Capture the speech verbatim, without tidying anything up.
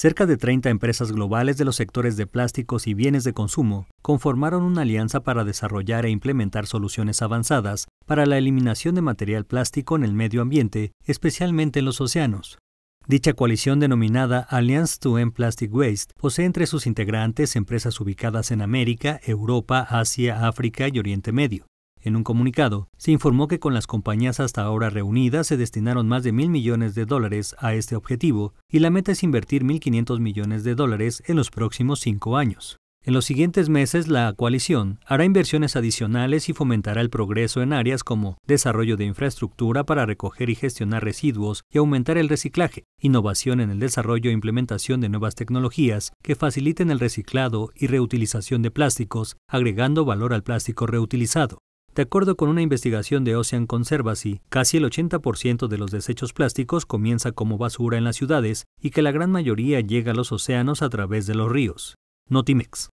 Cerca de treinta empresas globales de los sectores de plásticos y bienes de consumo conformaron una alianza para desarrollar e implementar soluciones avanzadas para la eliminación de material plástico en el medio ambiente, especialmente en los océanos. Dicha coalición, denominada Alliance to End Plastic Waste, posee entre sus integrantes empresas ubicadas en América, Europa, Asia, África y Oriente Medio. En un comunicado, se informó que con las compañías hasta ahora reunidas se destinaron más de mil millones de dólares a este objetivo y la meta es invertir mil quinientos millones de dólares en los próximos cinco años. En los siguientes meses, la coalición hará inversiones adicionales y fomentará el progreso en áreas como desarrollo de infraestructura para recoger y gestionar residuos y aumentar el reciclaje, innovación en el desarrollo e implementación de nuevas tecnologías que faciliten el reciclado y reutilización de plásticos, agregando valor al plástico reutilizado. De acuerdo con una investigación de Ocean Conservancy, casi el ochenta por ciento de los desechos plásticos comienza como basura en las ciudades y que la gran mayoría llega a los océanos a través de los ríos. Notimex.